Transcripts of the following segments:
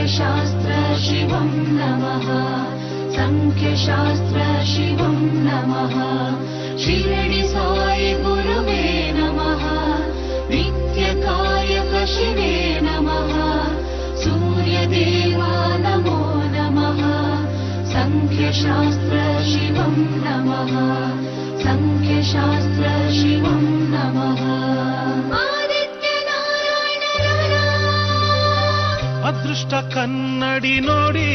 Sankhya Shastra Shivam Namaha, Sankhya Shastra Shivam Namaha, Shirdi Sai Guruve Namaha, Nitya Kayaka Shive Namaha, Surya Deva Namo Namaha, Sankhya Shastra Shivam Namaha, Sankhya Shastra Shivam Namaha. ಅದೃಷ್ಟ ಕನ್ನಡಿ ನೋಡಿ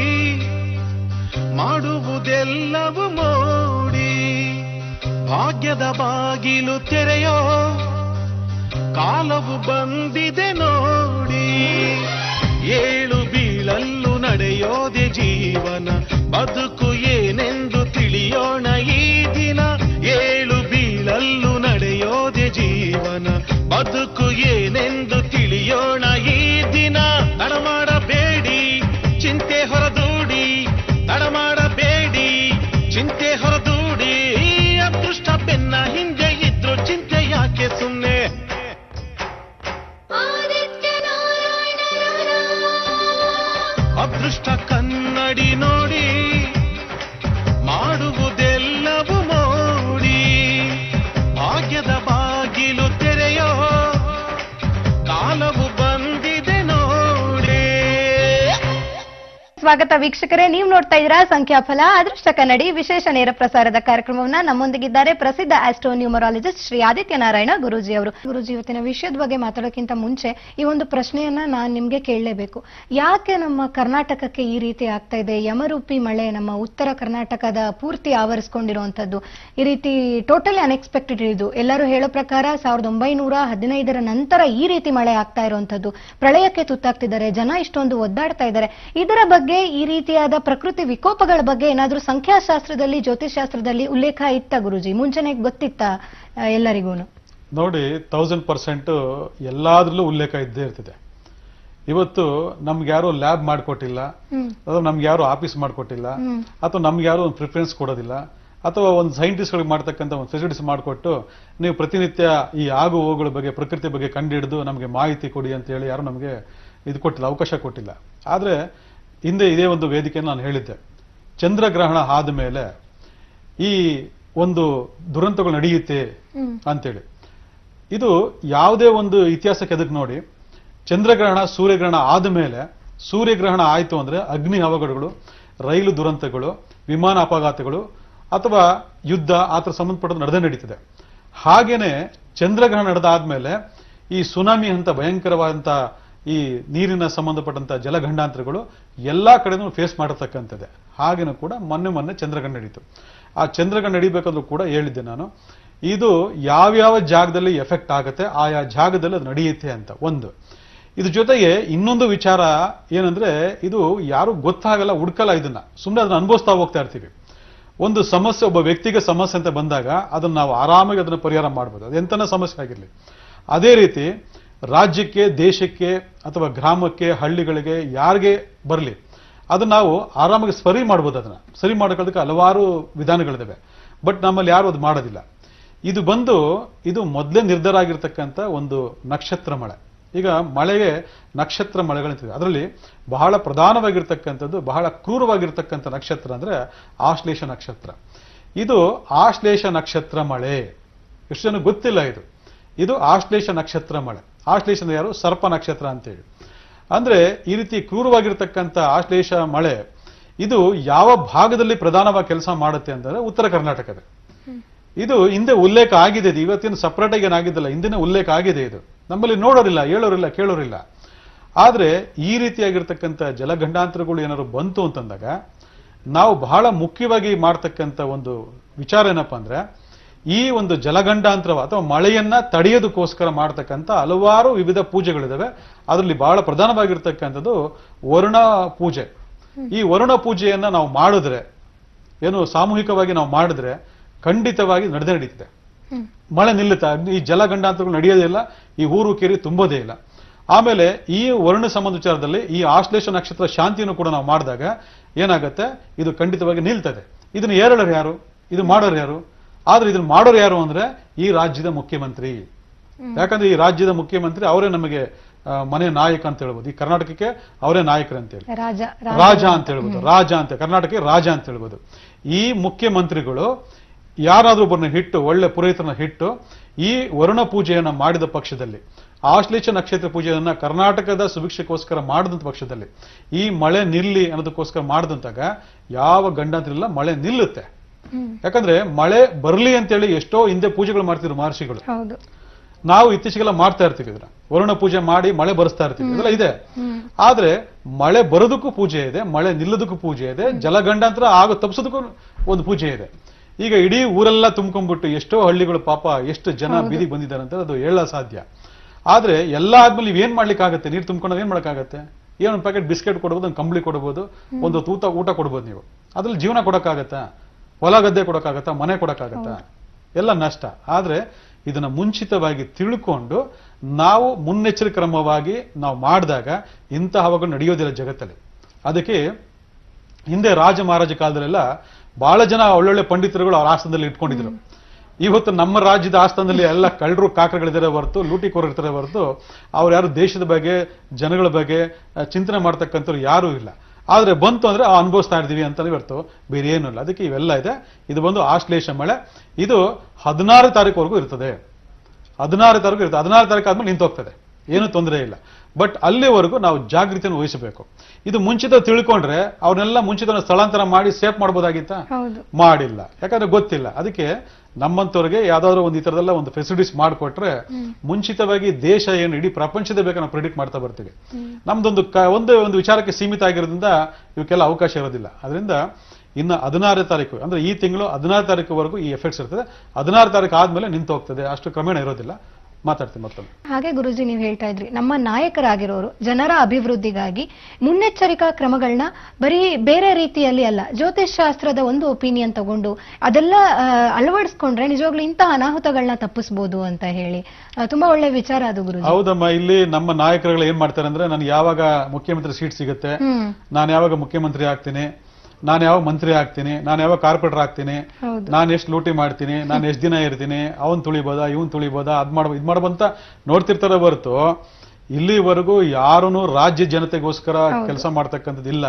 ಮಾಡುವುದೆಲ್ಲವೂ ಮೋಡಿ ಭಾಗ್ಯದ ಬಾಗಿಲು ತೆರೆಯೋ ಕಾಲವು ಬಂದಿದೆ ನೋಡಿ ಏಳು ಬೀಳಲ್ಲೂ ನಡೆಯೋದೆ ಜೀವನ ಬದುಕು ಏನೆಂದು ತಿಳಿಯೋಣ ಈ ದಿನ ಏಳು ಬೀಳಲ್ಲೂ ನಡೆಯೋದೆ ಜೀವನ ಬದುಕು ಏನೆಂದು ತಿಳಿಯೋಣ ಈ ದಿನ ತಡಮಾಡಬೇಡಿ ಚಿಂತೆ ಹೊರದೂಡಿ ತಡಮಾಡಬೇಡಿ ಚಿಂತೆ ಹೊರದೂಡಿ ಅದೃಷ್ಟ ಬೆನ್ನ ಹಿಂದೆ ಇದ್ರು ಚಿಂತೆ ಯಾಕೆ ಸುಮ್ಮನೆ ಅದೃಷ್ಟ ಕನ್ನಡಿ ನೋಡಿ ಮಾಡುವುದೆಲ್ಲವೂ ಮೋಡಿ ಭಾಗ್ಯದ ಬಾಗಿಲು ತೆರೆಯೋ ಕಾಲವು ಸ್ವಾಗತ ವೀಕ್ಷಕರೇ, ನೀವು ನೋಡ್ತಾ ಇದ್ದೀರಾ ಸಂಖ್ಯಾಫಲ ಅದೃಷ್ಟ ಕನ್ನಡಿ ವಿಶೇಷ ನೇರ ಪ್ರಸಾರದ ಕಾರ್ಯಕ್ರಮವನ್ನ. ನಮ್ಮೊಂದಿಗಿದ್ದಾರೆ ಪ್ರಸಿದ್ಧ ಆಸ್ಟ್ರೋ ನ್ಯೂಮರಾಲಜಿಸ್ಟ್ ಶ್ರೀ ಆದಿತ್ಯನಾರಾಯಣ ಗುರೂಜಿ ಅವರು. ಗುರೂಜಿ, ಇವತ್ತಿನ ವಿಷಯದ ಬಗ್ಗೆ ಮಾತಾಡೋಕ್ಕಿಂತ ಮುಂಚೆ ಈ ಒಂದು ಪ್ರಶ್ನೆಯನ್ನ ನಾನು ನಿಮ್ಗೆ ಕೇಳಲೇಬೇಕು. ಯಾಕೆ ನಮ್ಮ ಕರ್ನಾಟಕಕ್ಕೆ ಈ ರೀತಿ ಆಗ್ತಾ ಇದೆ? ಯಮರೂಪಿ ಮಳೆ ನಮ್ಮ ಉತ್ತರ ಕರ್ನಾಟಕದ ಪೂರ್ತಿ ಆವರಿಸಿಕೊಂಡಿರುವಂತದ್ದು ಈ ರೀತಿ ಟೋಟಲಿ ಅನ್ಎಕ್ಸ್ಪೆಕ್ಟೆಡ್. ಇದು ಎಲ್ಲರೂ ಹೇಳೋ ಪ್ರಕಾರ 1915 ನಂತರ ಈ ರೀತಿ ಮಳೆ ಆಗ್ತಾ ಇರುವಂತದ್ದು, ಪ್ರಳಯಕ್ಕೆ ತುತ್ತಾಗ್ತಿದ್ದಾರೆ ಜನ, ಇಷ್ಟೊಂದು ಒದ್ದಾಡ್ತಾ ಇದ್ದಾರೆ. ಇದರ ಬಗ್ಗೆ ಈ ರೀತಿಯಾದ ಪ್ರಕೃತಿ ವಿಕೋಪಗಳ ಬಗ್ಗೆ ಏನಾದರೂ ಸಂಖ್ಯಾಶಾಸ್ತ್ರದಲ್ಲಿ, ಜ್ಯೋತಿಷಾಸ್ತ್ರದಲ್ಲಿ ಉಲ್ಲೇಖ ಇತ್ತ ಗುರುಜಿ? ಮುಂಚೆನೆ ಗೊತ್ತಿತ್ತ ಎಲ್ಲರಿಗೂ? ನೋಡಿ, 1000% ಎಲ್ಲಾದ್ರಲ್ಲೂ ಉಲ್ಲೇಖ ಇದ್ದೇ ಇರ್ತದೆ. ಇವತ್ತು ನಮ್ಗೆ ಯಾರು ಲ್ಯಾಬ್ ಮಾಡ್ಕೊಟ್ಟಿಲ್ಲ, ಅಥವಾ ನಮ್ಗೆ ಯಾರು ಆಫೀಸ್ ಮಾಡ್ಕೊಟ್ಟಿಲ್ಲ, ಅಥವಾ ನಮ್ಗೆ ಯಾರು ಒಂದು ಪ್ರಿಫರೆನ್ಸ್ ಕೊಡೋದಿಲ್ಲ, ಅಥವಾ ಒಂದು ಸೈಂಟಿಸ್ಟ್ ಗಳಿಗೆ ಮಾಡ್ತಕ್ಕಂಥ ಒಂದು ಫೆಸಿಲಿಟೀಸ್ ಮಾಡಿಕೊಟ್ಟು ನೀವು ಪ್ರತಿನಿತ್ಯ ಈ ಆಗು ಹೋಗುಗಳ ಬಗ್ಗೆ, ಪ್ರಕೃತಿ ಬಗ್ಗೆ ಕಂಡುಹಿಡಿದು ನಮಗೆ ಮಾಹಿತಿ ಕೊಡಿ ಅಂತ ಹೇಳಿ ಯಾರು ನಮಗೆ ಇದು ಕೊಟ್ಟಿಲ್ಲ, ಅವಕಾಶ ಕೊಟ್ಟಿಲ್ಲ. ಆದ್ರೆ ಹಿಂದೆ ಇದೇ ಒಂದು ವೇದಿಕೆಯನ್ನು ನಾನು ಹೇಳಿದ್ದೆ, ಚಂದ್ರಗ್ರಹಣ ಆದ ಮೇಲೆ ಈ ಒಂದು ದುರಂತಗಳು ನಡೆಯುತ್ತೆ ಅಂತೇಳಿ. ಇದು ಯಾವುದೇ ಒಂದು ಇತಿಹಾಸಕ್ಕೆ ಎದಕ್ಕೆ ನೋಡಿ, ಚಂದ್ರಗ್ರಹಣ ಸೂರ್ಯಗ್ರಹಣ ಆದ ಮೇಲೆ, ಸೂರ್ಯಗ್ರಹಣ ಆಯಿತು ಅಂದರೆ ಅಗ್ನಿ ಅವಘಡಗಳು, ರೈಲು ದುರಂತಗಳು, ವಿಮಾನ ಅಪಘಾತಗಳು, ಅಥವಾ ಯುದ್ಧ, ಆ ಥರ ಸಂಬಂಧಪಟ್ಟದ್ದು ನಡೆದೇ ನಡೀತದೆ. ಹಾಗೇನೆ ಚಂದ್ರಗ್ರಹಣ ನಡೆದಾದ್ಮೇಲೆ ಈ ಸುನಾಮಿ ಅಂತ ಭಯಂಕರವಾದಂಥ ಈ ನೀರಿನ ಸಂಬಂಧಪಟ್ಟಂತಹ ಜಲಗಂಡಾಂತರಗಳು ಎಲ್ಲಾ ಕಡೆನೂ ಫೇಸ್ ಮಾಡಿರ್ತಕ್ಕಂಥದ್ದೇ. ಹಾಗೇನೂ ಕೂಡ ಮೊನ್ನೆ ಚಂದ್ರಗ್ರಹಣ ನಡೀತು. ಆ ಚಂದ್ರಗ್ರಹಣ ನಡೀಬೇಕಾದ್ರೂ ಕೂಡ ಹೇಳಿದ್ದೆ ನಾನು, ಇದು ಯಾವ್ಯಾವ ಜಾಗದಲ್ಲಿ ಎಫೆಕ್ಟ್ ಆಗುತ್ತೆ, ಆಯಾ ಜಾಗದಲ್ಲಿ ಅದು ನಡೆಯುತ್ತೆ ಅಂತ ಒಂದು. ಇದ್ರ ಜೊತೆಗೆ ಇನ್ನೊಂದು ವಿಚಾರ ಏನಂದ್ರೆ, ಇದು ಯಾರು ಗೊತ್ತಾಗಲ್ಲ, ಹುಡ್ಕಲ್ಲ, ಇದನ್ನ ಸುಮ್ಮನೆ ಅದನ್ನ ಅನುಭವಿಸ್ತಾ ಹೋಗ್ತಾ ಇರ್ತೀವಿ. ಒಂದು ಸಮಸ್ಯೆ, ಒಬ್ಬ ವ್ಯಕ್ತಿಗೆ ಸಮಸ್ಯೆ ಅಂತ ಬಂದಾಗ ಅದನ್ನ ನಾವು ಆರಾಮಾಗಿ ಅದನ್ನ ಪರಿಹಾರ ಮಾಡ್ಬೋದು, ಅದೆಂತನ ಸಮಸ್ಯೆ ಆಗಿರಲಿ. ಅದೇ ರೀತಿ ರಾಜ್ಯಕ್ಕೆ, ದೇಶಕ್ಕೆ, ಅಥವಾ ಗ್ರಾಮಕ್ಕೆ, ಹಳ್ಳಿಗಳಿಗೆ, ಯಾರಿಗೆ ಬರಲಿ ಅದನ್ನ ನಾವು ಆರಾಮಾಗಿ ಸರಿ ಮಾಡ್ಬೋದು. ಅದನ್ನ ಸರಿ ಮಾಡೋದಕ್ಕೆ ಹಲವಾರು ವಿಧಾನಗಳಿದ್ದಾವೆ, ಬಟ್ ನಮ್ಮಲ್ಲಿ ಯಾರು ಅದು ಮಾಡೋದಿಲ್ಲ. ಇದು ಬಂದು ಇದು ಮೊದಲೇ ನಿರ್ಧಾರ ಆಗಿರ್ತಕ್ಕಂಥ ಒಂದು ನಕ್ಷತ್ರ ಮಳೆ. ಈಗ ಮಳೆಗೆ ನಕ್ಷತ್ರ ಮಳೆಗಳಂತಿದೆ, ಅದರಲ್ಲಿ ಬಹಳ ಪ್ರಧಾನವಾಗಿರ್ತಕ್ಕಂಥದ್ದು, ಬಹಳ ಕ್ರೂರವಾಗಿರ್ತಕ್ಕಂಥ ನಕ್ಷತ್ರ ಅಂದ್ರೆ ಆಶ್ಲೇಷ ನಕ್ಷತ್ರ. ಇದು ಆಶ್ಲೇಷ ನಕ್ಷತ್ರ ಮಳೆ, ಎಷ್ಟು ಜನ ಗೊತ್ತಿಲ್ಲ, ಇದು ಇದು ಆಶ್ಲೇಷ ನಕ್ಷತ್ರ ಮಳೆ. ಆಶ್ಲೇಷ ಯಾರು? ಸರ್ಪ ನಕ್ಷತ್ರ ಅಂತೇಳಿ. ಅಂದ್ರೆ ಈ ರೀತಿ ಕ್ರೂರವಾಗಿರ್ತಕ್ಕಂಥ ಆಶ್ಲೇಷ ಮಳೆ ಇದು ಯಾವ ಭಾಗದಲ್ಲಿ ಪ್ರಧಾನವಾಗಿ ಕೆಲಸ ಮಾಡುತ್ತೆ ಅಂತಂದ್ರೆ ಉತ್ತರ ಕರ್ನಾಟಕದ. ಇದು ಹಿಂದೆ ಉಲ್ಲೇಖ ಆಗಿದೆ, ಇವತ್ತಿನ ಸಪ್ರೇಟ್ ಆಗಿ ಏನಾಗಿದ್ದಲ್ಲ, ಹಿಂದಿನ ಉಲ್ಲೇಖ ಆಗಿದೆ. ಇದು ನಮ್ಮಲ್ಲಿ ನೋಡೋದಿಲ್ಲ, ಹೇಳೋರಿಲ್ಲ, ಕೇಳೋರಿಲ್ಲ. ಆದ್ರೆ ಈ ರೀತಿಯಾಗಿರ್ತಕ್ಕಂಥ ಜಲಗಂಡಾಂತರಗಳು ಏನಾದ್ರು ಬಂತು ಅಂತಂದಾಗ ನಾವು ಬಹಳ ಮುಖ್ಯವಾಗಿ ಮಾಡ್ತಕ್ಕಂಥ ಒಂದು ವಿಚಾರ ಏನಪ್ಪಾ ಅಂದ್ರೆ, ಈ ಒಂದು ಜಲಗಂಡಾಂತರ ಅಥವಾ ಮಳೆಯನ್ನ ತಡೆಯೋದಕ್ಕೋಸ್ಕರ ಮಾಡ್ತಕ್ಕಂಥ ಹಲವಾರು ವಿವಿಧ ಪೂಜೆಗಳಿದಾವೆ. ಅದರಲ್ಲಿ ಬಹಳ ಪ್ರಧಾನವಾಗಿರ್ತಕ್ಕಂಥದ್ದು ವರುಣ ಪೂಜೆ. ಈ ವರುಣ ಪೂಜೆಯನ್ನ ನಾವು ಮಾಡಿದ್ರೆ, ಏನು ಸಾಮೂಹಿಕವಾಗಿ ನಾವು ಮಾಡಿದ್ರೆ ಖಂಡಿತವಾಗಿ ನಡೆದೇ ನಡೀತದೆ, ಮಳೆ ನಿಲ್ಲುತ್ತೆ, ಈ ಜಲಗಂಡಾಂತರಗಳು ನಡೆಯೋದಿಲ್ಲ, ಈ ಊರು ಕೇರಿ ತುಂಬೋದೇ ಇಲ್ಲ. ಆಮೇಲೆ ಈ ವರುಣ ಸಂಬಂಧ ವಿಚಾರದಲ್ಲಿ ಈ ಆಶ್ಲೇಷ ನಕ್ಷತ್ರ ಶಾಂತಿಯನ್ನು ಕೂಡ ನಾವು ಮಾಡಿದಾಗ ಏನಾಗುತ್ತೆ, ಇದು ಖಂಡಿತವಾಗಿ ನಿಲ್ತದೆ. ಇದನ್ನು ಹೇಳೋರು ಯಾರು? ಇದು ಮಾಡೋರು ಯಾರು? ಆದ್ರೆ ಇದನ್ನ ಮಾಡೋರು ಯಾರು ಅಂದ್ರೆ ಈ ರಾಜ್ಯದ ಮುಖ್ಯಮಂತ್ರಿ. ಯಾಕಂದ್ರೆ ಈ ರಾಜ್ಯದ ಮುಖ್ಯಮಂತ್ರಿ ಅವರೇ ನಮಗೆ ಮನೆ ನಾಯಕ ಅಂತ ಹೇಳಬಹುದು ಈ ಕರ್ನಾಟಕಕ್ಕೆ ಅವರೇ ನಾಯಕರು ಅಂತ ಹೇಳಿ ರಾಜ ಅಂತ ಹೇಳಬಹುದು ರಾಜ ಅಂತ ಕರ್ನಾಟಕಕ್ಕೆ ರಾಜ ಅಂತ ಹೇಳಬಹುದು ಈ ಮುಖ್ಯಮಂತ್ರಿಗಳು ಯಾರಾದರೂ ಒಬ್ಬರನ್ನ ಹಿಟ್ಟು ಒಳ್ಳೆ ಪುರೋಹಿತರನ್ನ ಹಿಟ್ಟು ಈ ವರುಣ ಪೂಜೆಯನ್ನ ಮಾಡಿದ ಪಕ್ಷದಲ್ಲಿ ಆಶ್ಲೇಷ ನಕ್ಷತ್ರ ಪೂಜೆಯನ್ನ ಕರ್ನಾಟಕದ ಸುಭಿಕ್ಷಕ್ಕೋಸ್ಕರ ಮಾಡಿದಂತ ಪಕ್ಷದಲ್ಲಿ ಈ ಮಳೆ ನಿಲ್ಲಿ ಅನ್ನೋದಕ್ಕೋಸ್ಕರ ಮಾಡಿದಂತಾಗ ಯಾವ ಗಂಡಾಂತರಿಲ್ಲ ಮಳೆ ನಿಲ್ಲುತ್ತೆ ಯಾಕಂದ್ರೆ ಮಳೆ ಬರಲಿ ಅಂತೇಳಿ ಎಷ್ಟೋ ಹಿಂದೆ ಪೂಜೆಗಳು ಮಾಡ್ತಿದ್ರು ಮಹರ್ಷಿಗಳು ನಾವು ಇತ್ತೀಚೆಗೆಲ್ಲ ಮಾಡ್ತಾ ಇರ್ತೀವಿ ಇದನ್ನ ವರುಣ ಪೂಜೆ ಮಾಡಿ ಮಳೆ ಬರೆಸ್ತಾ ಇರ್ತೀವಿ ಇದೆಲ್ಲ ಇದೆ ಆದ್ರೆ ಮಳೆ ಬರೋದಕ್ಕೂ ಪೂಜೆ ಇದೆ ಮಳೆ ನಿಲ್ಲೋದಕ್ಕೂ ಪೂಜೆ ಇದೆ ಜಲಗಂಡಾಂತರ ಆಗೋ ತಪ್ಪಿಸೋದಕ್ಕೂ ಒಂದು ಪೂಜೆ ಇದೆ ಈಗ ಇಡೀ ಊರೆಲ್ಲ ತುಂಬ್ಕೊಂಡ್ಬಿಟ್ಟು ಎಷ್ಟೋ ಹಳ್ಳಿಗಳು ಪಾಪ ಎಷ್ಟು ಜನ ಬೀದಿಗೆ ಬಂದಿದ್ದಾರೆ ಅಂತ ಅದು ಹೇಳ ಸಾಧ್ಯ ಆದ್ರೆ ಎಲ್ಲ ಆದ್ಮೇಲೆ ನೀವೇನ್ ಮಾಡ್ಲಿಕ್ಕಾಗತ್ತೆ ನೀರು ತುಂಬ್ಕೊಂಡಾಗ ಏನ್ ಮಾಡಕ್ಕಾಗತ್ತೆ ಏನೊಂದು ಪ್ಯಾಕೆಟ್ ಬಿಸ್ಕೆಟ್ ಕೊಡಬಹುದು ಒಂದು ಕಂಬಳಿ ಕೊಡಬಹುದು ಒಂದು ತೂತ ಊಟ ಕೊಡ್ಬೋದು ನೀವು ಅದ್ರಲ್ಲಿ ಜೀವನ ಕೊಡಕ್ಕಾಗತ್ತಾ ಹೊಲ ಗದ್ದೆ ಕೊಡಕ್ಕಾಗತ್ತಾ ಮನೆ ಕೊಡಕ್ಕಾಗತ್ತಾ ಎಲ್ಲ ನಷ್ಟ ಆದ್ರೆ ಇದನ್ನ ಮುಂಚಿತವಾಗಿ ತಿಳ್ಕೊಂಡು ನಾವು ಮುನ್ನೆಚ್ಚರಿಕೆ ಕ್ರಮವಾಗಿ ನಾವು ಮಾಡಿದಾಗ ಇಂತಹವುಗಳು ನಡೆಯೋದಿಲ್ಲ ಜಗತ್ತಲ್ಲಿ ಅದಕ್ಕೆ ಹಿಂದೆ ರಾಜ ಮಹಾರಾಜ ಕಾಲದಲ್ಲೆಲ್ಲ ಬಹಳ ಜನ ಒಳ್ಳೊಳ್ಳೆ ಪಂಡಿತರುಗಳು ಅವ್ರ ಆಸ್ಥಾನದಲ್ಲಿ ಇಟ್ಕೊಂಡಿದ್ರು ಇವತ್ತು ನಮ್ಮ ರಾಜ್ಯದ ಆಸ್ಥಾನದಲ್ಲಿ ಎಲ್ಲ ಕಳ್ಳರು ಕಾಕರಗಳಿದ್ದಾರೆ ಹೊರತು ಲೂಟಿಕೋರ್ ಇರ್ತಾರೆ ಹೊರತು ಅವ್ರು ಯಾರು ದೇಶದ ಬಗ್ಗೆ ಜನಗಳ ಬಗ್ಗೆ ಚಿಂತನೆ ಮಾಡ್ತಕ್ಕಂಥವ್ರು ಯಾರೂ ಇಲ್ಲ ಆದ್ರೆ ಬಂತು ಅಂದ್ರೆ ಆ ಅನುಭವಿಸ್ತಾ ಇದ್ದೀವಿ ಅಂತಾನೆ ಹೊರತು ಬೇರೆ ಏನೂ ಇಲ್ಲ ಅದಕ್ಕೆ ಇವೆಲ್ಲ ಇದೆ ಇದು ಬಂದು ಆಶ್ಲೇಷ ಮಳೆ ಇದು 16 ತಾರೀಕುವರೆಗೂ ಇರ್ತದೆ 16 ತಾರೀಕು ಇರ್ತದೆ 16 ತಾರೀಕು ಆದ್ಮೇಲೆ ನಿಂತೋಗ್ತದೆ ಏನೂ ತೊಂದರೆ ಇಲ್ಲ ಬಟ್ ಅಲ್ಲಿವರೆಗೂ ನಾವು ಜಾಗೃತಿಯನ್ನು ವಹಿಸಬೇಕು ಇದು ಮುಂಚಿತ ತಿಳ್ಕೊಂಡ್ರೆ ಅವ್ರನ್ನೆಲ್ಲ ಮುಂಚಿತ ಸ್ಥಳಾಂತರ ಮಾಡಿ ಸೇಫ್ ಮಾಡ್ಬೋದಾಗಿತ್ತಾ ಮಾಡಿಲ್ಲ ಯಾಕಂದ್ರೆ ಗೊತ್ತಿಲ್ಲ ಅದಕ್ಕೆ ನಮ್ಮಂತವ್ರಿಗೆ ಯಾವ್ದಾದ್ರು ಒಂದು ಈ ತರದೆಲ್ಲ ಒಂದು ಫೆಸಿಲಿಟೀಸ್ ಮಾಡಿಕೊಟ್ರೆ ಮುಂಚಿತವಾಗಿ ದೇಶ ಏನು ಇಡೀ ಪ್ರಪಂಚದ ಬೇಕು ನಾವು ಪ್ರಿಡಿಕ್ಟ್ ಮಾಡ್ತಾ ಬರ್ತೀವಿ ನಮ್ದೊಂದು ಒಂದು ವಿಚಾರಕ್ಕೆ ಸೀಮಿತ ಆಗಿರೋದ್ರಿಂದ ಇವಕ್ಕೆಲ್ಲ ಅವಕಾಶ ಇರೋದಿಲ್ಲ ಅದರಿಂದ ಇನ್ನು 16 ತಾರೀಕು ಅಂದ್ರೆ ಈ ತಿಂಗಳು 16 ತಾರೀಕುವರೆಗೂ ಈ ಎಫೆಕ್ಟ್ಸ್ ಇರ್ತದೆ 16 ತಾರೀಕು ಆದ್ಮೇಲೆ ನಿಂತು ಹೋಗ್ತದೆ ಅಷ್ಟು ಕ್ರಮೇಣ ಇರೋದಿಲ್ಲ ಮಾತಾಡ್ತೀನಿ ಮತ್ತೊಮ್ಮೆ ಹಾಗೆ ಗುರುಜಿ ನೀವು ಹೇಳ್ತಾ ಇದ್ರಿ ನಮ್ಮ ನಾಯಕರಾಗಿರೋರು ಜನರ ಅಭಿವೃದ್ಧಿಗಾಗಿ ಮುನ್ನೆಚ್ಚರಿಕಾ ಕ್ರಮಗಳನ್ನ ಬರೀ ಬೇರೆ ರೀತಿಯಲ್ಲಿ ಅಲ್ಲ ಜ್ಯೋತಿಷ್ ಶಾಸ್ತ್ರದ ಒಂದು ಒಪಿನಿಯನ್ ತಗೊಂಡು ಅದೆಲ್ಲ ಅಳವಡಿಸ್ಕೊಂಡ್ರೆ ನಿಜವಾಗ್ಲೂ ಇಂತಹ ಅನಾಹುತಗಳನ್ನ ತಪ್ಪಿಸಬಹುದು ಅಂತ ಹೇಳಿ ತುಂಬಾ ಒಳ್ಳೆ ವಿಚಾರ ಅದು ಗುರುಜಿ ಹೌದಮ್ಮ ಇಲ್ಲಿ ನಮ್ಮ ನಾಯಕರುಗಳು ಏನ್ ಮಾಡ್ತಾರೆ ಅಂದ್ರೆ ನಾನು ಯಾವಾಗ ಮುಖ್ಯಮಂತ್ರಿ ಸೀಟ್ ಸಿಗುತ್ತೆ ನಾನು ಯಾವಾಗ ಮುಖ್ಯಮಂತ್ರಿ ಆಗ್ತೀನಿ ನಾನು ಯಾವ ಮಂತ್ರಿ ಆಗ್ತೀನಿ ನಾನು ಯಾವ ಕಾರ್ಪೊರೇಟರ್ ಆಗ್ತೀನಿ ನಾನು ಎಷ್ಟು ಲೂಟಿ ಮಾಡ್ತೀನಿ ನಾನು ಎಷ್ಟು ದಿನ ಇರ್ತೀನಿ ಅವನ್ ತುಳಿಬೋದಾ ಇವನ್ ತುಳಿಬೋದಾ ಅದ್ ಮಾಡ್ಬೋದು ಇದ್ ಮಾಡ್ಬಂತ ನೋಡ್ತಿರ್ತಾರ ಹೊರತು ಇಲ್ಲಿವರೆಗೂ ಯಾರೂನು ರಾಜ್ಯ ಜನತೆಗೋಸ್ಕರ ಕೆಲಸ ಮಾಡ್ತಕ್ಕಂಥದ್ದಿಲ್ಲ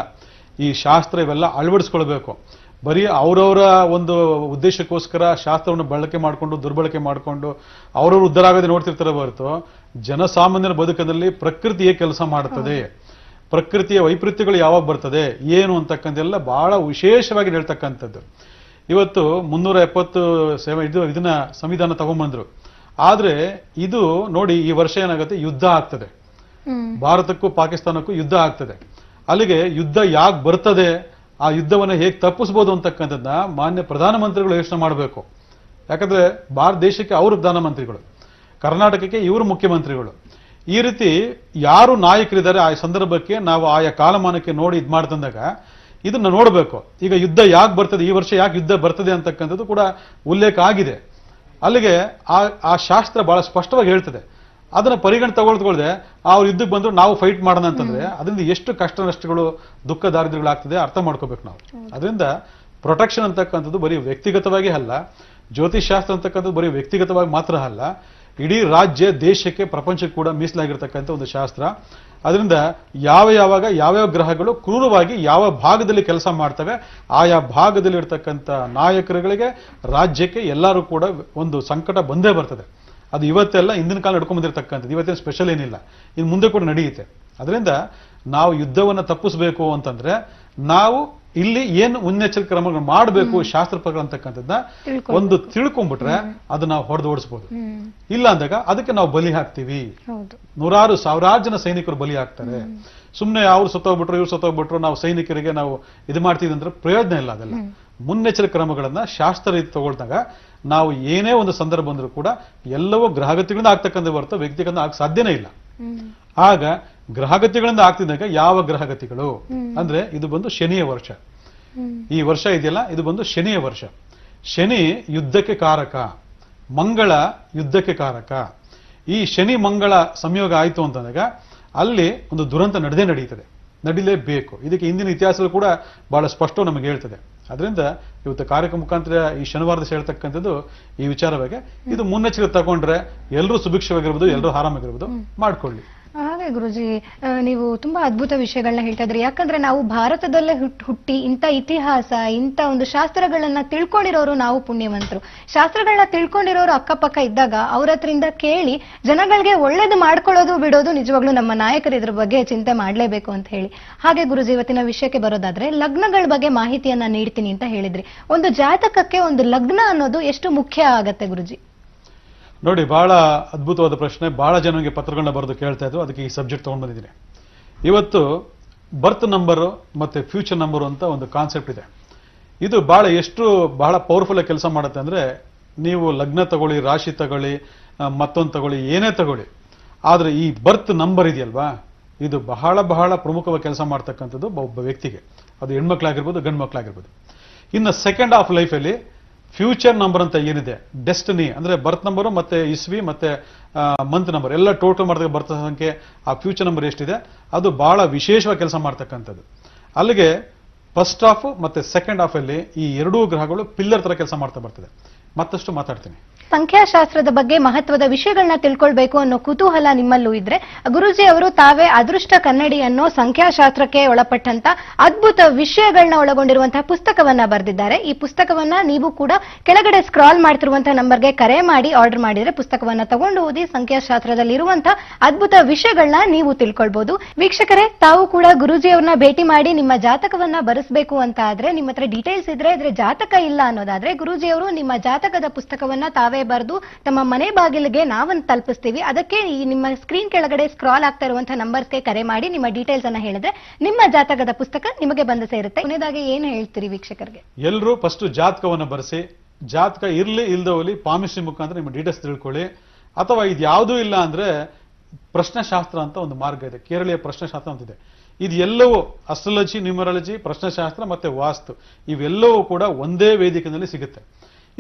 ಈ ಶಾಸ್ತ್ರ ಇವೆಲ್ಲ ಅಳವಡಿಸ್ಕೊಳ್ಬೇಕು ಬರೀ ಅವರವರ ಒಂದು ಉದ್ದೇಶಕ್ಕೋಸ್ಕರ ಶಾಸ್ತ್ರವನ್ನು ಬಳಕೆ ಮಾಡಿಕೊಂಡು ದುರ್ಬಳಕೆ ಮಾಡಿಕೊಂಡು ಅವ್ರವ್ರು ಉದ್ಧಾರ ಆಗದೆ ನೋಡ್ತಿರ್ತಾರ ಹೊರತು ಜನಸಾಮಾನ್ಯರ ಬದುಕದಲ್ಲಿ ಪ್ರಕೃತಿಯೇ ಕೆಲಸ ಮಾಡುತ್ತದೆ ಪ್ರಕೃತಿಯ ವೈಪರೀತ್ಯಗಳು ಯಾವಾಗ ಬರ್ತದೆ ಏನು ಅಂತಕ್ಕಂಥೆಲ್ಲ ಬಹಳ ವಿಶೇಷವಾಗಿ ಹೇಳ್ತಕ್ಕಂಥದ್ದು ಇವತ್ತು 370 ಇದನ್ನ ಸಂವಿಧಾನ ತಗೊಂಡ್ಬಂದ್ರು ಆದ್ರೆ ಇದು ನೋಡಿ ಈ ವರ್ಷ ಏನಾಗುತ್ತೆ ಯುದ್ಧ ಆಗ್ತದೆ ಭಾರತಕ್ಕೂ ಪಾಕಿಸ್ತಾನಕ್ಕೂ ಯುದ್ಧ ಆಗ್ತದೆ ಅಲ್ಲಿಗೆ ಯುದ್ಧ ಯಾಕೆ ಬರ್ತದೆ ಆ ಯುದ್ಧವನ್ನು ಹೇಗೆ ತಪ್ಪಿಸ್ಬೋದು ಅಂತಕ್ಕಂಥದ್ದನ್ನ ಮಾನ್ಯ ಪ್ರಧಾನಮಂತ್ರಿಗಳು ಯೋಚನೆ ಮಾಡಬೇಕು ಯಾಕಂದ್ರೆ ಭಾರತ ದೇಶಕ್ಕೆ ಅವರು ಪ್ರಧಾನಮಂತ್ರಿಗಳು ಕರ್ನಾಟಕಕ್ಕೆ ಇವರು ಮುಖ್ಯಮಂತ್ರಿಗಳು ಈ ರೀತಿ ಯಾರು ನಾಯಕರಿದ್ದಾರೆ ಆ ಸಂದರ್ಭಕ್ಕೆ ನಾವು ಆಯಾ ಕಾಲಮಾನಕ್ಕೆ ನೋಡಿ ಇದು ಮಾಡ್ತಂದಾಗ ಇದನ್ನ ನೋಡಬೇಕು ಈಗ ಯುದ್ಧ ಯಾಕೆ ಬರ್ತದೆ ಈ ವರ್ಷ ಯಾಕೆ ಯುದ್ಧ ಬರ್ತದೆ ಅಂತಕ್ಕಂಥದ್ದು ಕೂಡ ಉಲ್ಲೇಖ ಆಗಿದೆ ಅಲ್ಲಿಗೆ ಆ ಶಾಸ್ತ್ರ ಬಹಳ ಸ್ಪಷ್ಟವಾಗಿ ಹೇಳ್ತದೆ ಅದನ್ನ ಪರಿಗಣನೆ ತಗೊಳ್ತಗೊಳ್ದೆ ಅವ್ರು ಯುದ್ಧಕ್ಕೆ ಬಂದ್ರು ನಾವು ಫೈಟ್ ಮಾಡೋಣ ಅಂತಂದ್ರೆ ಅದರಿಂದ ಎಷ್ಟು ಕಷ್ಟ ನಷ್ಟಗಳು ದುಃಖ ದಾರಿದ್ರ್ಯಗಳಾಗ್ತದೆ ಅರ್ಥ ಮಾಡ್ಕೋಬೇಕು ನಾವು ಅದರಿಂದ ಪ್ರೊಟೆಕ್ಷನ್ ಅಂತಕ್ಕಂಥದ್ದು ಬರೀ ವ್ಯಕ್ತಿಗತವಾಗಿ ಅಲ್ಲ ಜ್ಯೋತಿಷ್ ಶಾಸ್ತ್ರ ಅಂತಕ್ಕಂಥದ್ದು ಬರೀ ವ್ಯಕ್ತಿಗತವಾಗಿ ಮಾತ್ರ ಅಲ್ಲ ಇಡೀ ರಾಜ್ಯ ದೇಶಕ್ಕೆ ಪ್ರಪಂಚಕ್ಕೆ ಕೂಡ ಮೀಸಲಾಗಿರ್ತಕ್ಕಂಥ ಒಂದು ಶಾಸ್ತ್ರ ಅದರಿಂದ ಯಾವ್ಯಾವ ಗ್ರಹಗಳು ಕ್ರೂರವಾಗಿ ಯಾವ ಭಾಗದಲ್ಲಿ ಕೆಲಸ ಮಾಡ್ತವೆ ಆಯಾ ಭಾಗದಲ್ಲಿ ಇರ್ತಕ್ಕಂಥ ನಾಯಕರುಗಳಿಗೆ ರಾಜ್ಯಕ್ಕೆ ಎಲ್ಲರೂ ಕೂಡ ಒಂದು ಸಂಕಟ ಬಂದೇ ಬರ್ತದೆ ಅದು ಇವತ್ತೆಲ್ಲ ಹಿಂದಿನ ಕಾಲ ನಡ್ಕೊಂಡು ಬಂದಿರತಕ್ಕಂಥದ್ದು ಇವತ್ತೇನು ಸ್ಪೆಷಲ್ ಏನಿಲ್ಲ ಇನ್ನು ಮುಂದೆ ಕೂಡ ನಡೆಯುತ್ತೆ ಅದರಿಂದ ನಾವು ಯುದ್ಧವನ್ನು ತಪ್ಪಿಸಬೇಕು ಅಂತಂದ್ರೆ ನಾವು ಇಲ್ಲಿ ಏನು ಮುನ್ನೆಚ್ಚರಿಕೆ ಕ್ರಮಗಳು ಮಾಡಬೇಕು ಶಾಸ್ತ್ರ ಪ್ರಕಾರ ಅಂತಕ್ಕಂಥದ್ದನ್ನ ಒಂದು ತಿಳ್ಕೊಂಡ್ಬಿಟ್ರೆ ಅದು ನಾವು ಹೊಡೆದೋಡಿಸ್ಬೋದು ಇಲ್ಲ ಅಂದಾಗ ಅದಕ್ಕೆ ನಾವು ಬಲಿ ಹಾಕ್ತೀವಿ ನೂರಾರು ಸಾವಿರಾರು ಜನ ಸೈನಿಕರು ಬಲಿ ಹಾಕ್ತಾರೆ ಸುಮ್ಮನೆ ಅವ್ರು ಸತ್ತೋಗ್ಬಿಟ್ರು ಇವ್ರು ಸತ್ತೋಗ್ಬಿಟ್ರು ನಾವು ಸೈನಿಕರಿಗೆ ನಾವು ಇದು ಮಾಡ್ತೀವಿ ಅಂದ್ರೆ ಪ್ರಯೋಜನ ಇಲ್ಲ ಅದೆಲ್ಲ ಮುನ್ನೆಚ್ಚರಿಕೆ ಕ್ರಮಗಳನ್ನ ಶಾಸ್ತ್ರ ರೀತಿ ತಗೊಳ್ತಾಗ ನಾವು ಏನೇ ಒಂದು ಸಂದರ್ಭ ಬಂದರೂ ಕೂಡ ಎಲ್ಲವೂ ಗ್ರಹಗತಿಗಳಿಂದ ಆಗ್ತಕ್ಕಂಥ ಹೊರತು ವ್ಯಕ್ತಿಗಳಿಂದ ಆಗ ಸಾಧ್ಯನೇ ಇಲ್ಲ ಆಗ ಗ್ರಹಗತಿಗಳಿಂದ ಆಗ್ತಿದ್ದಾಗ ಯಾವ ಗ್ರಹಗತಿಗಳು ಅಂದ್ರೆ ಇದು ಬಂದು ಶನಿಯ ವರ್ಷ ಈ ವರ್ಷ ಇದೆಯಲ್ಲ ಇದು ಬಂದು ಶನಿಯ ವರ್ಷ ಶನಿ ಯುದ್ಧಕ್ಕೆ ಕಾರಕ ಮಂಗಳ ಯುದ್ಧಕ್ಕೆ ಕಾರಕ ಈ ಶನಿ ಮಂಗಳ ಸಂಯೋಗ ಆಯಿತು ಅಂತಂದಾಗ ಅಲ್ಲಿ ಒಂದು ದುರಂತ ನಡೆಯುತ್ತದೆ ನಡಿಲೇಬೇಕು ಇದಕ್ಕೆ ಹಿಂದಿನ ಇತಿಹಾಸದಲ್ಲಿ ಕೂಡ ಬಹಳ ಸ್ಪಷ್ಟ ನಮಗೆ ಹೇಳ್ತದೆ ಅದರಿಂದ ಇವತ್ತು ಕಾರ್ಯಕ್ರಮ ಮುಖಾಂತರ ಈ ಶನಿವಾರದ ಹೇಳ್ತಕ್ಕಂಥದ್ದು ಈ ವಿಚಾರವಾಗಿ ಇದು ಮುನ್ನೆಚ್ಚರಿಕೆ ತಗೊಂಡ್ರೆ ಎಲ್ಲರೂ ಸುಭಿಕ್ಷವಾಗಿರ್ಬೋದು ಎಲ್ಲರೂ ಆರಾಮಾಗಿರ್ಬೋದು ಮಾಡ್ಕೊಳ್ಳಿ ನಿಜವಾಗಲೇ ಗುರುಜಿ ನೀವು ತುಂಬಾ ಅದ್ಭುತ ವಿಷಯಗಳನ್ನು ಹೇಳ್ತಾ ಇದ್ರಿ ಯಾಕಂದ್ರೆ ನಾವು ಭಾರತದಲ್ಲೇ ಹುಟ್ಟಿ ಇಂತ ಇತಿಹಾಸ ಇಂತ ಒಂದು ಶಾಸ್ತ್ರಗಳನ್ನು ತಿಳ್ಕೊಂಡಿರೋರು ನಾವು ಪುಣ್ಯವಂತರು ಶಾಸ್ತ್ರಗಳನ್ನು ತಿಳ್ಕೊಂಡಿರೋರು ಅಕ್ಕಪಕ್ಕ ಇದ್ದಾಗ ಅವರತ್ರಿಂದ ಕೇಳಿ ಜನಗಳಿಗೆ ಒಳ್ಳೆಯದು ಮಾಡ್ಕೊಳ್ಳೋದು ಬಿಡೋದು ನಿಜವಾಗಲೂ ನಮ್ಮ ನಾಯಕರು ಇದರ ಬಗ್ಗೆ ಚಿಂತೆ ಮಾಡಲೇಬೇಕು ಅಂತ ಹೇಳಿ ಹಾಗೆ ಗುರುಜಿ ಇವತ್ತಿನ ವಿಷಯಕ್ಕೆ ಬರೋದಾದ್ರೆ ಲಗ್ನಗಳ ಬಗ್ಗೆ ಮಾಹಿತಿಯನ್ನ ನೀಡ್ತೀನಿ ಅಂತ ಹೇಳಿದ್ರಿ ಒಂದು ಜಾತಕಕ್ಕೆ ಒಂದು ಲಗ್ನ ಅನ್ನೋದು ಎಷ್ಟು ಮುಖ್ಯ ಆಗುತ್ತೆ ಗುರುಜಿ ನೋಡಿ ಬಹಳ ಅದ್ಭುತವಾದ ಪ್ರಶ್ನೆ ಬಹಳ ಜನರಿಗೆ ಪತ್ರಗಳನ್ನ ಬರೆದು ಕೇಳ್ತಾ ಇದ್ರು ಅದಕ್ಕೆ ಈ ಸಬ್ಜೆಕ್ಟ್ ತಗೊಂಡು ಬಂದಿದ್ದೀನಿ ಇವತ್ತು ಬರ್ತ್ ನಂಬರು ಮತ್ತೆ ಫ್ಯೂಚರ್ ನಂಬರು ಅಂತ ಒಂದು ಕಾನ್ಸೆಪ್ಟ್ ಇದೆ ಇದು ಬಹಳ ಪವರ್ಫುಲ್ ಆಗಿ ಕೆಲಸ ಮಾಡುತ್ತೆ ಅಂದ್ರೆ ನೀವು ಲಗ್ನ ತಗೊಳ್ಳಿ ರಾಶಿ ತಗೊಳ್ಳಿ ಮತ್ತೊಂದು ತಗೊಳ್ಳಿ ಏನೇ ತಗೊಳ್ಳಿ ಆದ್ರೆ ಈ ಬರ್ತ್ ನಂಬರ್ ಇದೆಯಲ್ವಾ ಇದು ಬಹಳ ಬಹಳ ಪ್ರಮುಖವಾಗಿ ಕೆಲಸ ಮಾಡ್ತಕ್ಕಂಥದ್ದು ಒಬ್ಬ ವ್ಯಕ್ತಿಗೆ ಅದು ಹೆಣ್ಮಕ್ಳಾಗಿರ್ಬೋದು ಗಂಡು ಮಕ್ಕಳಾಗಿರ್ಬೋದು ಇನ್ನು ಸೆಕೆಂಡ್ ಆಫ್ ಲೈಫಲ್ಲಿ ಫ್ಯೂಚರ್ ನಂಬರ್ ಅಂತ ಏನಿದೆ ಡೆಸ್ಟಿನಿ ಅಂದ್ರೆ ಬರ್ತ್ ನಂಬರು ಮತ್ತೆ ಇಸ್ವಿ ಮತ್ತೆ ಮಂತ್ ನಂಬರ್ ಎಲ್ಲ ಟೋಟಲ್ ಮಾಡಿದಾಗ ಬರ್ತ್ ಸಂಖ್ಯೆ ಆ ಫ್ಯೂಚರ್ ನಂಬರ್ ಎಷ್ಟಿದೆ ಅದು ಬಹಳ ವಿಶೇಷವಾಗಿ ಕೆಲಸ ಮಾಡ್ತಕ್ಕಂಥದ್ದು ಅಲ್ಲಿಗೆ ಫಸ್ಟ್ ಹಾಫ್ ಮತ್ತೆ ಸೆಕೆಂಡ್ ಹಾಫ್ ಅಲ್ಲಿ ಈ ಎರಡೂ ಗ್ರಹಗಳು ಪಿಲ್ಲರ್ ತರ ಕೆಲಸ ಮಾಡ್ತಾ ಬರ್ತದೆ ಮತ್ತಷ್ಟು ಮಾತಾಡ್ತೀನಿ ಸಂಖ್ಯಾಶಾಸ್ತ್ರದ ಬಗ್ಗೆ ಮಹತ್ವದ ವಿಷಯಗಳನ್ನ ತಿಳ್ಕೊಳ್ಬೇಕು ಅನ್ನೋ ಕುತೂಹಲ ನಿಮ್ಮಲ್ಲೂ ಇದ್ರೆ ಗುರುಜಿ ಅವರು ತಾವೇ ಅದೃಷ್ಟ ಕನ್ನಡಿ ಅನ್ನೋ ಸಂಖ್ಯಾಶಾಸ್ತ್ರಕ್ಕೆ ಒಳಪಟ್ಟಂತ ಅದ್ಭುತ ವಿಷಯಗಳನ್ನ ಒಳಗೊಂಡಿರುವಂತಹ ಪುಸ್ತಕವನ್ನ ಬರೆದಿದ್ದಾರೆ ಈ ಪುಸ್ತಕವನ್ನ ನೀವು ಕೂಡ ಕೆಳಗಡೆ ಸ್ಕ್ರಾಲ್ ಮಾಡ್ತಿರುವಂತಹ ನಂಬರ್ಗೆ ಕರೆ ಮಾಡಿ ಆರ್ಡರ್ ಮಾಡಿದ್ರೆ ಪುಸ್ತಕವನ್ನ ತಗೊಂಡು ಓದಿ ಸಂಖ್ಯಾಶಾಸ್ತ್ರದಲ್ಲಿ ಇರುವಂತಹ ಅದ್ಭುತ ವಿಷಯಗಳನ್ನ ನೀವು ತಿಳ್ಕೊಳ್ಬಹುದು ವೀಕ್ಷಕರೇ ತಾವು ಕೂಡ ಗುರುಜಿ ಅವ್ರನ್ನ ಭೇಟಿ ಮಾಡಿ ನಿಮ್ಮ ಜಾತಕವನ್ನ ಬರೆಸಬೇಕು ಅಂತ ಆದ್ರೆ ನಿಮ್ಮ ಹತ್ರ ಡೀಟೇಲ್ಸ್ ಇದ್ರೆ ಇದ್ರೆ ಜಾತಕ ಇಲ್ಲ ಅನ್ನೋದಾದ್ರೆ ಗುರುಜಿ ಅವರು ನಿಮ್ಮ ಜಾತಕದ ಪುಸ್ತಕವನ್ನ ತಾವೇ ಬರೆದು ತಮ್ಮ ಮನೆ ಬಾಗಿಲಿಗೆ ನಾವೊಂದು ತಲುಪಿಸ್ತೀವಿ ಅದಕ್ಕೆ ಈ ನಿಮ್ಮ ಸ್ಕ್ರೀನ್ ಕೆಳಗಡೆ ಸ್ಕ್ರಾಲ್ ಆಗ್ತಾ ಇರುವಂತಹ ನಂಬರ್ಸ್ಗೆ ಕರೆ ಮಾಡಿ ನಿಮ್ಮ ಡೀಟೇಲ್ಸ್ ಅನ್ನ ಹೇಳಿದ್ರೆ ನಿಮ್ಮ ಜಾತಕದ ಪುಸ್ತಕ ನಿಮಗೆ ಬಂದು ಸೇರುತ್ತೆ ಕೊನೆಯದಾಗಿ ಏನು ಹೇಳ್ತೀರಿ ವೀಕ್ಷಕರಿಗೆ ಎಲ್ಲರೂ ಫಸ್ಟ್ ಜಾತಕವನ್ನು ಬರೆಸಿ ಜಾತಕ ಇರ್ಲಿ ಇಲ್ದವಲ್ಲಿ ಪಾಮಿಸ್ಟ್ರಿ ಮುಖಾಂತರ ನಿಮ್ಮ ಡೀಟೇಲ್ಸ್ ತಿಳ್ಕೊಳ್ಳಿ ಅಥವಾ ಇದು ಯಾವುದೂ ಇಲ್ಲ ಅಂದ್ರೆ ಪ್ರಶ್ನಶಾಸ್ತ್ರ ಅಂತ ಒಂದು ಮಾರ್ಗ ಇದೆ ಕೇರಳೀಯ ಪ್ರಶ್ನಶಾಸ್ತ್ರ ಅಂತಿದೆ ಇದು ಎಲ್ಲವೂ ಅಸ್ಟ್ರಾಲಜಿ ನ್ಯೂಮರಾಲಜಿ ಪ್ರಶ್ನಶಾಸ್ತ್ರ ಮತ್ತೆ ವಾಸ್ತು ಇವೆಲ್ಲವೂ ಕೂಡ ಒಂದೇ ವೇದಿಕೆಯಲ್ಲಿ ಸಿಗುತ್ತೆ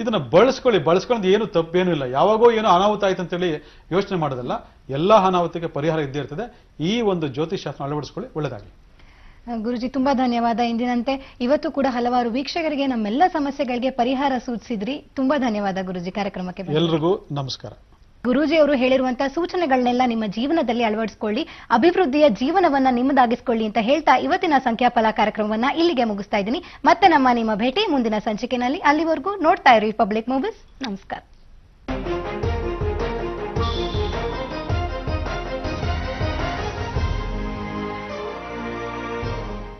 ಇದನ್ನ ಬಳಸ್ಕೊಳ್ಳಿ ಏನು ತಪ್ಪೇನೂ ಇಲ್ಲ ಯಾವಾಗೋ ಏನೋ ಅನಾಹುತ ಆಯ್ತು ಅಂತೇಳಿ ಯೋಚನೆ ಮಾಡೋದಲ್ಲ ಎಲ್ಲ ಅನಾಹುತಕ್ಕೆ ಪರಿಹಾರ ಇದ್ದೇ ಇರ್ತದೆ ಈ ಒಂದು ಜ್ಯೋತಿಷ್ಯಾಸ್ತ್ರ ಅಳವಡಿಸ್ಕೊಳ್ಳಿ ಒಳ್ಳೆಯದಾಗಲಿ ಗುರುಜಿ ತುಂಬಾ ಧನ್ಯವಾದ ಇಂದಿನಂತೆ ಇವತ್ತು ಕೂಡ ಹಲವಾರು ವೀಕ್ಷಕರಿಗೆ ನಮ್ಮೆಲ್ಲ ಸಮಸ್ಯೆಗಳಿಗೆ ಪರಿಹಾರ ಸೂಚಿಸಿದ್ರಿ ತುಂಬಾ ಧನ್ಯವಾದ ಗುರುಜಿ ಕಾರ್ಯಕ್ರಮಕ್ಕೆ ಎಲ್ರಿಗೂ ನಮಸ್ಕಾರ ಗುರೂಜಿ ಅವರು ಹೇಳಿರುವಂತಹ ಸೂಚನೆಗಳನ್ನೆಲ್ಲ ನಿಮ್ಮ ಜೀವನದಲ್ಲಿ ಅಳವಡಿಸಿಕೊಳ್ಳಿ ಅಭಿವೃದ್ಧಿಯ ಜೀವನವನ್ನ ನಿಮ್ಮದಾಗಿಸಿಕೊಳ್ಳಿ ಅಂತ ಹೇಳ್ತಾ ಇವತ್ತಿನ ಸಂಖ್ಯಾಫಲ ಕಾರ್ಯಕ್ರಮವನ್ನ ಇಲ್ಲಿಗೆ ಮುಗಿಸ್ತಾ ಇದ್ದೀನಿ ಮತ್ತೆ ನಮ್ಮ ಭೇಟಿ ಮುಂದಿನ ಸಂಚಿಕೆಯಲ್ಲಿ ಅಲ್ಲಿವರೆಗೂ ನೋಡ್ತಾ ಇರಿ ಪಬ್ಲಿಕ್ ಮೂವೀಸ್ ನಮಸ್ಕಾರ